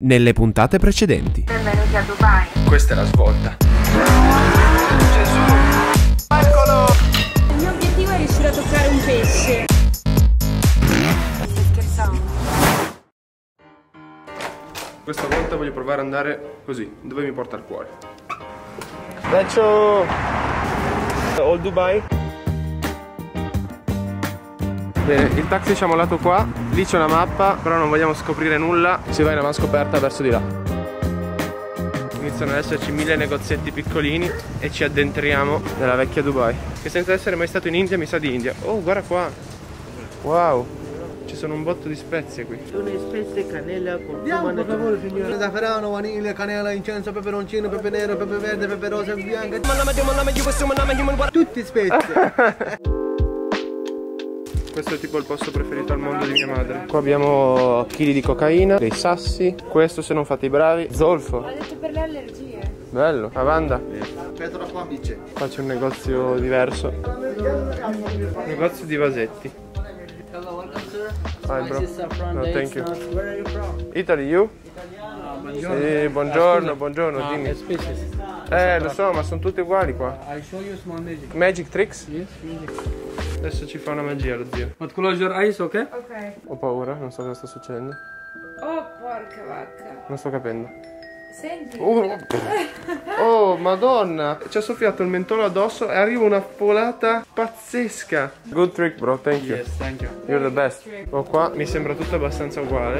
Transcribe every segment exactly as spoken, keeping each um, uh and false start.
Nelle puntate precedenti. Benvenuti a Dubai. Questa è la svolta. Gesù! Eccolo! Il mio obiettivo è riuscire a toccare un pesce. Stai scherzando? Questa volta voglio provare ad andare così, dove mi porta il cuore. Faccio Old Dubai. Bene, il taxi ci ha mollato qua, lì c'è una mappa, però non vogliamo scoprire nulla, si va in una scoperta verso di là. Iniziano ad esserci mille negozietti piccolini e ci addentriamo nella vecchia Dubai. Che senza essere mai stato in India mi sa di India. Oh, guarda qua! Wow! Ci sono un botto di spezie qui. Sono spezie, cannella, curcuma, per favore signore. Zafferano, vaniglia, cannella, incenso, peperoncino, pepe nero, pepe verde, pepe rosa, bianca. Tutti spezie! Questo è tipo il posto preferito al mondo di mia madre. Qua abbiamo chili di cocaina, dei sassi, questo se non fate i bravi, zolfo. Ho detto per le allergie. Bello, lavanda. Aspetta qua amici. Qua c'è un negozio diverso. Un negozio di vasetti. Hi bro. No, thank you. Italy, you? Sì, buongiorno, buongiorno, dimmi. Eh, lo so, ma sono tutti uguali qua. Magic tricks? Adesso ci fa una magia lo zio. Ma close your eyes, ok? Ok. Ho paura, non so cosa sta succedendo. Oh, porca vacca. Non sto capendo. Senti. Oh, oh madonna. Ci ha soffiato il mentolo addosso e arriva una folata pazzesca. Good trick bro, thank you. Yes, thank you. You're the best. Oh, qua mi sembra tutto abbastanza uguale.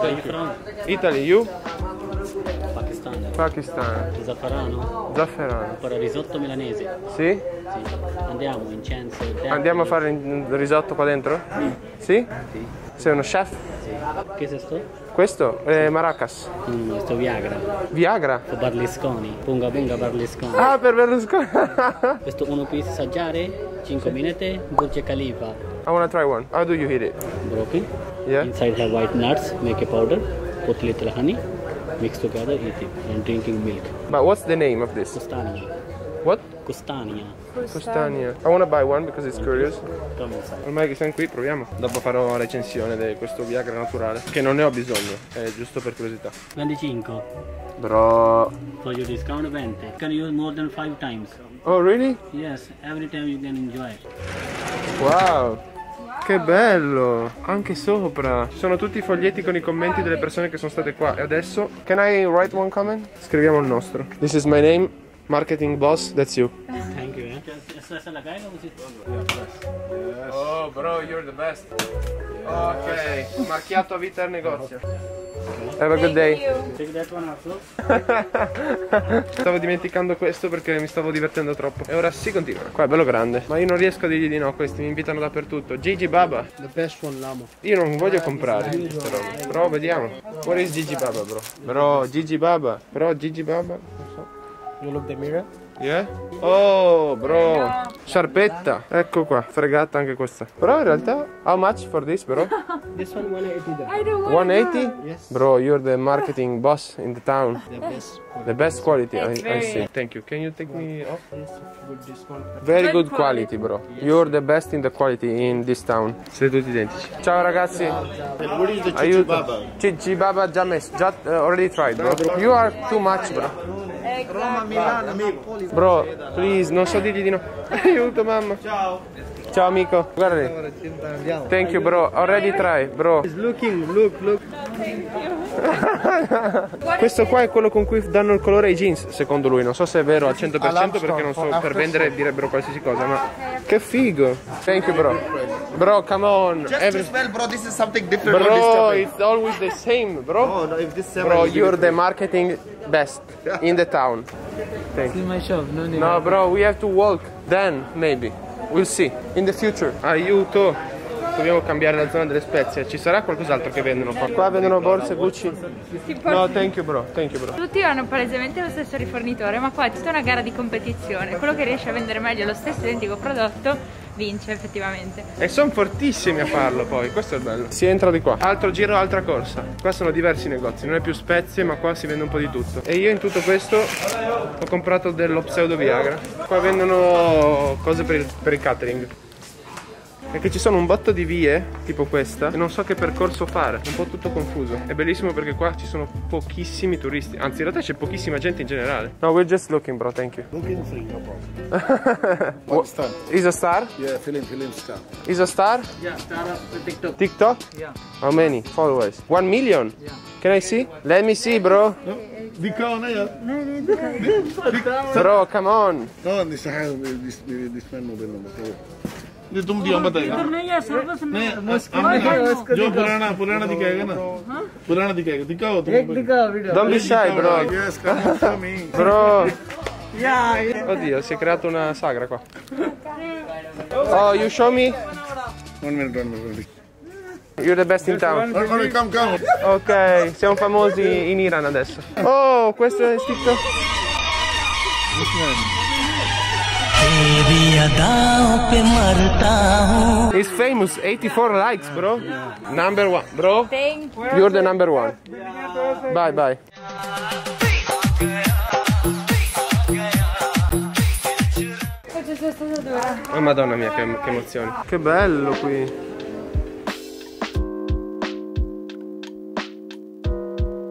Thank you. Italy, you? Pakistan. Pakistan. Zafferano. Zafferano. Ancora risotto milanese. Sì? Sì. Andiamo, incenso. Andiamo a fare il risotto qua dentro? Sì. Sì? Sì. Sei uno chef? Sì. Che è questo? Questo? Eh, Maracas. Mm, questo Viagra. Viagra? O Berlusconi. Punga punga Berlusconi. Ah, per Berlusconi. Questo uno qui si assaggiare, cinque minuti, Burj Khalifa. I wanna try one. How do you eat it? Broken. Yeah. Inside have white nuts, make a powder, put little honey. Mix together, eat it, and drinking milk. But what's the name of this? Custania. What? Custania. Custania. I want to buy one because it's curious. Come inside. Ormai che siamo qui, proviamo. Dopo farò la recensione di questo Viagra naturale, che non ne ho bisogno, è giusto per curiosità. venticinque. Bro. For your discount venti. You can use more than five times. Oh, really? Yes, every time you can enjoy it. Wow. Che bello! Anche sopra! Ci sono tutti i foglietti con i commenti delle persone che sono state qua. E adesso... Can I write one comment? Scriviamo il nostro. This is my name, marketing boss, that's you. Thank you, eh? Oh bro, you're the best. Ok, marchiato a vita al negozio. Have a good day. Take that one also. Stavo dimenticando questo perché mi stavo divertendo troppo. E ora si continua. Qua è bello grande. Ma io non riesco a dirgli di no, questi mi invitano dappertutto. Gigi Baba. The best one, l'amo. Io non voglio comprare. Però, però vediamo. What is Gigi Baba bro? Bro, Gigi Baba. Bro, Gigi Baba. Non so. You look the mirror? Yeah? Oh bro. Sciarpetta. Ecco qua. Fregata anche questa. Però in realtà. How much for this bro? This one one eighty. one eighty? Yes. Bro, you're the marketing boss in the town. The best. The best quality. I, I see. Thank you. Can you take me off? Very good quality, bro. You're the best in the quality in this town. Siete tutti identici. Ciao ragazzi. What is the Chichi Baba? Chichi Baba già messo. Già already tried, bro. You are too much, bro. Roma, Milano, Napoli. Bro, please, non so dirgli di no. Aiuto mamma. Ciao. Ciao amico. Guarda. Thank you bro. Already try, bro. He's looking, look, look. Questo qua è quello con cui danno il colore ai jeans, secondo lui. Non so se è vero al cento per cento perché non so, per vendere direbbero qualsiasi cosa, ma che figo. Thank you bro. Bro, come on. Just smell bro, this is something different. Bro, it's always the same, bro. Bro, you're the marketing best in the town. Thank you. No bro, we have to walk. Then maybe. We'll see. In the future. Aiuto. Dobbiamo cambiare la zona delle spezie. Ci sarà qualcos'altro che vendono qua? Qua vendono borse Gucci. No, thank you bro, thank you bro. Tutti hanno palesemente lo stesso rifornitore, ma qua è tutta una gara di competizione. Quello che riesce a vendere meglio lo stesso identico prodotto vince effettivamente. E sono fortissimi a farlo poi, questo è il bello. Si entra di qua. Altro giro, altra corsa. Qua sono diversi negozi, non è più spezie ma qua si vende un po' di tutto. E io in tutto questo ho comprato dello pseudo Viagra. Qua vendono cose per il, per il catering. è che ci sono un botto di vie tipo questa e non so che percorso fare, un po' tutto confuso. È bellissimo perché qua ci sono pochissimi turisti, anzi in realtà c'è pochissima gente in generale. No, we're just looking, bro, thank you. Looking free, no problem. One star. Is a star? Yeah, film, film star. Is a star? Yeah, star of TikTok. TikTok? Yeah. How many followers? One million? Yeah. Can I see? Let me see, bro. No. Dicona, yeah. No, no, no. Bro, come on. No, this this this man no bello. ये तुम दिया बताइए नहीं है सर्विस में जो पुराना पुराना दिखाएगा ना पुराना दिखाएगा दिखाओ तुम एक दिखाओ video don't be shy bro bro yeah oddio si è creata una sagra qua. Oh, you show me one minute one minute. You're the best in town. Ok, siamo famosi in Iran adesso. Oh, questo è scritto. It's famous, eighty-four likes, bro. Number one, bro. You're the number one. Bye bye. Oh madonna mia, che, che emozione. Che bello qui.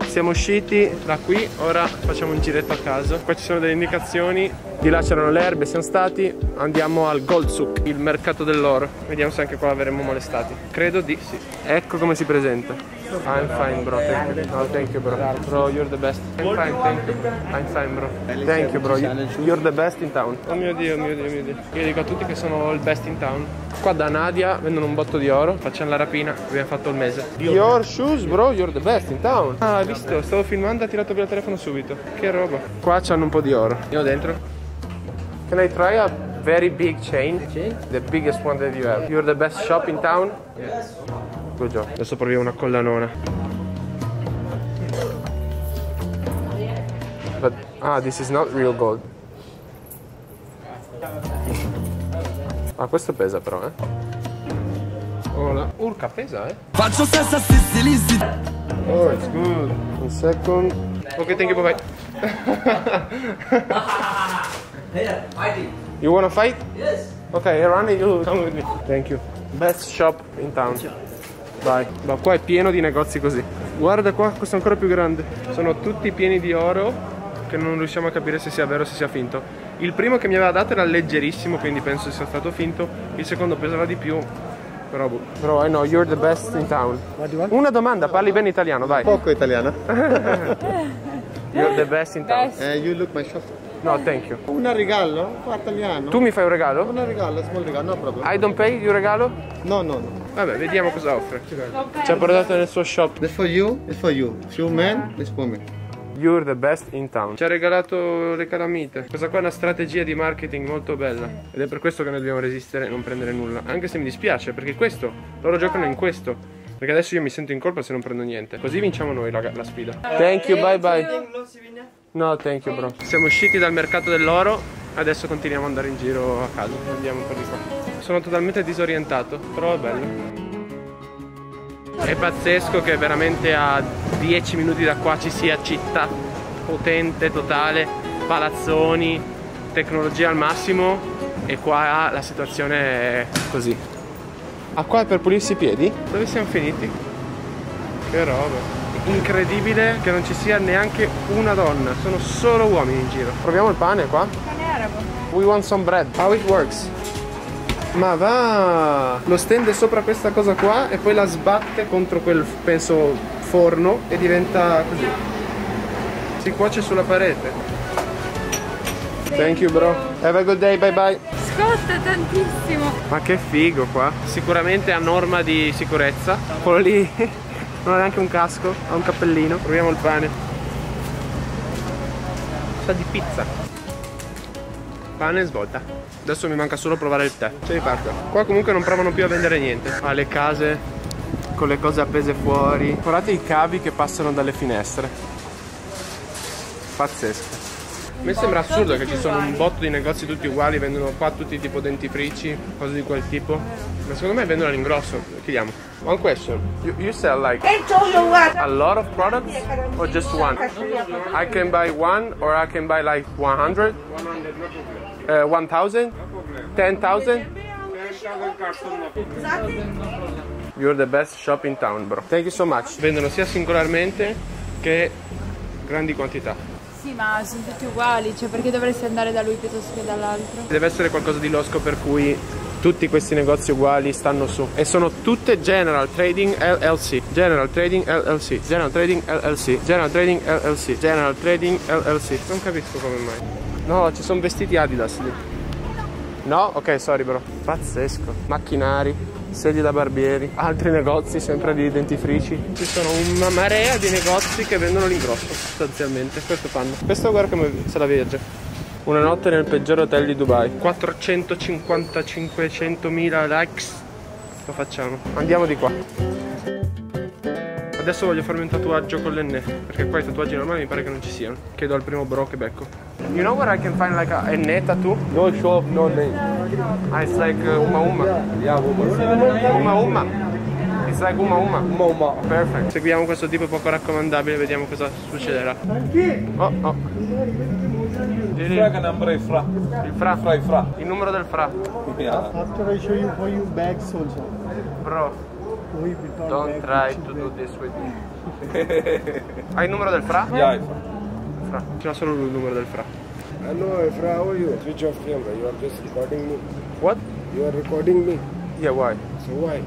Siamo usciti da qui, ora facciamo un giretto a caso. Qua ci sono delle indicazioni, di là c'erano le erbe, siamo stati. Andiamo al Gold Souk, il mercato dell'oro. Vediamo se anche qua verremo molestati. Credo di sì. Ecco come si presenta. I'm fine, bro, thank you. No, thank you, bro. Bro, you're the best. I'm fine, thank you. I'm fine, bro. Thank you, bro. You're the best in town. Oh mio Dio, mio Dio, mio Dio. Io dico a tutti che sono il best in town. Qua da Nadia vendono un botto di oro. Facciamo la rapina, abbiamo fatto il mese. Your shoes, bro, you're the best in town. Ah, hai visto? Stavo filmando e ha tirato via il telefono subito. Che roba. Qua c'hanno un po' di oro. Andiamo dentro. Can I try a very big chain? The biggest one that you have. You're the best shop in town? Yes. Good job. Adesso proviamo una collanona. But, ah, this is not real gold. Ah, questo pesa però, eh. Oh, la urca pesa, eh. Faccio stessa sissilisi. Oh, it's good. Un second. Ok, thank you, bye bye. Yeah, fighting. You wanna fight? Yes. Okay, Rani, you come with me. Thank you. Best shop in town. Dai, ma qua è pieno di negozi così. Guarda qua, questo è ancora più grande. Sono tutti pieni di oro che non riusciamo a capire se sia vero o se sia finto. Il primo che mi aveva dato era leggerissimo, quindi penso sia stato finto. Il secondo pesava di più. Però, bro, I know, you're the best in town. Una domanda, parli bene italiano, vai. Poco italiano. You're the best in town. Best. Uh, you look my shop. No, thank you. Un regalo? Italiano. Tu mi fai un regalo? Un regalo, small regalo, no problem. I don't pay you regalo? No, no, no. Vabbè, vediamo cosa offre. Okay. Ci ha portato nel suo shop. This for you, this for you. Few men, this woman. You're the best in town. Ci ha regalato le calamite. Questa qua è una strategia di marketing molto bella. Ed è per questo che noi dobbiamo resistere e non prendere nulla. Anche se mi dispiace, perché questo, loro giocano in questo. Perché adesso io mi sento in colpa se non prendo niente. Così vinciamo noi la, la sfida. Thank you, bye bye. No, thank you, bro. Siamo usciti dal mercato dell'oro. Adesso continuiamo ad andare in giro a casa. Andiamo per di qua. Sono totalmente disorientato, però è bello. È pazzesco che veramente a dieci minuti da qua ci sia città potente, totale, palazzoni, tecnologia al massimo. E qua la situazione è così. Ah, qua è per pulirsi i piedi? Dove siamo finiti? Che roba. Incredibile che non ci sia neanche una donna. Sono solo uomini in giro. Proviamo il pane qua. Il pane arabo. We want some bread. How it works? Ma va! Lo stende sopra questa cosa qua e poi la sbatte contro quel, penso, forno e diventa così. Si cuoce sulla parete. Thank you, bro. Have a good day, bye bye. Costa tantissimo. Ma che figo qua. Sicuramente a norma di sicurezza. Quello lì non ha neanche un casco, ha un cappellino. Proviamo il pane. Sa di pizza. Pane svolta. Adesso mi manca solo provare il tè. Ce ne parto. Qua comunque non provano più a vendere niente. Ah, le case con le cose appese fuori. Guardate i cavi che passano dalle finestre. Pazzesco. A me sembra assurdo che ci sono un botto di negozi tutti uguali, vendono qua tutti tipo dentifrici, cose di quel tipo. Ma secondo me vendono all'ingrosso. Chiediamo. One question. You, you sell like a lot of products or just one? I can buy one or I can buy like one hundred? one hundred, no problem. Uh, one thousand? ten thousand? You're the best shop in town, bro. Thank you so much. Vendono sia singolarmente che grandi quantità. Sì, ma sono tutti uguali, cioè perché dovresti andare da lui piuttosto che dall'altro? Deve essere qualcosa di losco per cui tutti questi negozi uguali stanno su. E sono tutte General Trading L L C. General Trading L L C. General Trading L L C. General Trading L L C. General Trading L L C. Non capisco come mai. No, ci sono vestiti Adidas lì. No? Ok, sorry bro. Pazzesco. Macchinari, sedie da barbieri, altri negozi sempre di dentifrici. Ci sono una marea di negozi che vendono l'ingrosso sostanzialmente. Questo fanno. Questo guarda come se la viaggia. Una notte nel peggior hotel di Dubai. quattrocentocinquantacinquecentomila likes. Lo facciamo. Andiamo di qua. Adesso voglio farmi un tatuaggio con l'enne, perché qua i tatuaggi normali mi pare che non ci siano. Chiedo al primo bro che becco. You know where I can find like a enne tattoo? No shop, no name. Ah, it's like uh, Uma Uma. Yeah, Uma Uma. It's like Uma Uma. Uma Uma. Perfect. Seguiamo questo tipo poco raccomandabile, vediamo cosa succederà. Oh, oh. Il fra che numero è fra? Il fra? Fra il fra. Il numero del fra. Yeah. After I show you for you bags also. Bro, don't try to do this with me. Hai il numero del fra? Yeah, il fra. C'è solo il numero del fra. Hello, Fra, how are you? Switch off camera, you are just recording me. What? You are recording me. Yeah, why? So why?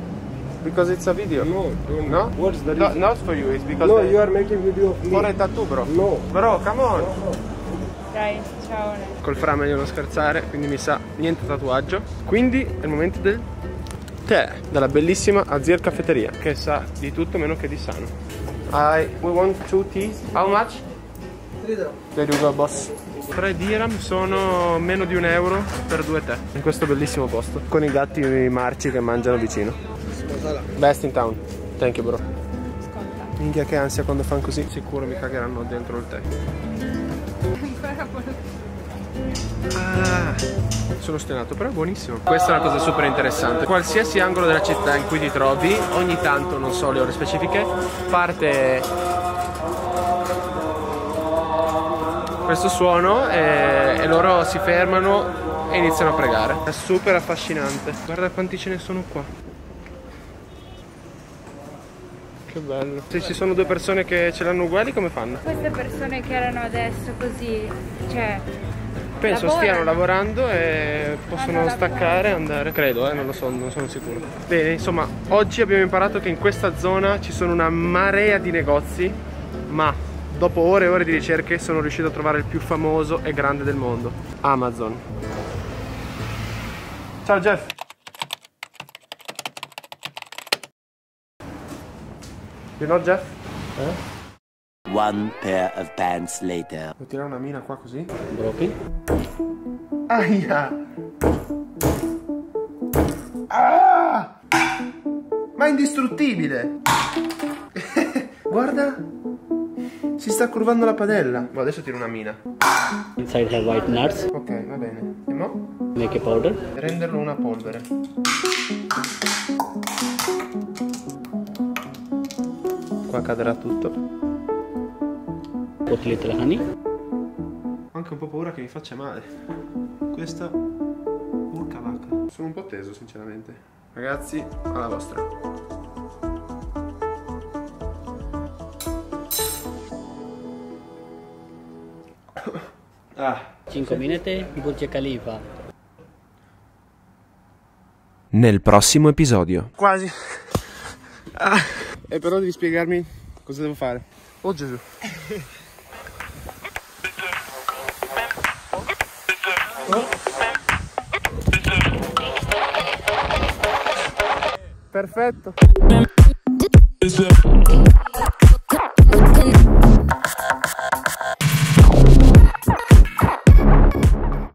Because it's a video. No, don't. No? What's the reason? No, not for you, it's because... No, they... you are making video of me. For a tattoo, bro. No. Bro, come on. No, no. Dai, ciao. Col fra meglio non scherzare, quindi mi sa niente tatuaggio. Quindi è il momento del tè dalla bellissima Azir Cafeteria, che sa di tutto meno che di sano. I we want two teas. How much? tre dirham. There you go, boss. tre dirham sono meno di un euro per due tè. In questo bellissimo posto, con i gatti marci che mangiano vicino. Best in town. Thank you, bro. Minchia che ansia quando fanno così. Sicuro mi cagheranno dentro il tè. Ah, sono stenato, però è buonissimo. Questa è una cosa super interessante. Qualsiasi angolo della città in cui ti trovi, ogni tanto, non so le ore specifiche, parte questo suono e, e loro si fermano e iniziano a pregare. È super affascinante. Guarda quanti ce ne sono qua. Che bello. Se ci sono due persone che ce l'hanno uguali, come fanno? Queste persone che erano adesso così, cioè... Penso lavorano. Stiano lavorando e possono staccare e andare. Credo, eh, non lo so, non sono sicuro. Bene, insomma, oggi abbiamo imparato che in questa zona ci sono una marea di negozi, ma dopo ore e ore di ricerche sono riuscito a trovare il più famoso e grande del mondo, Amazon. Ciao Jeff! You know Jeff? Eh? One pair of pants later. Devo tirare una mina qua così? Blocchi. Aia! Ah! Ma è indistruttibile! Guarda! Si sta curvando la padella. Ma adesso tiro una mina. Inside have white nuts. Ok, va bene. E mo? Make a powder. Renderlo una polvere. Qua cadrà tutto. Ho anche un po' paura che mi faccia male. Questa urca vacca. Sono un po' teso sinceramente. Ragazzi, alla vostra. Ah. cinque minuti, Burj Khalifa. Nel prossimo episodio. Quasi. Ah. E però devi spiegarmi cosa devo fare. Oh Gesù. Oh. Perfetto.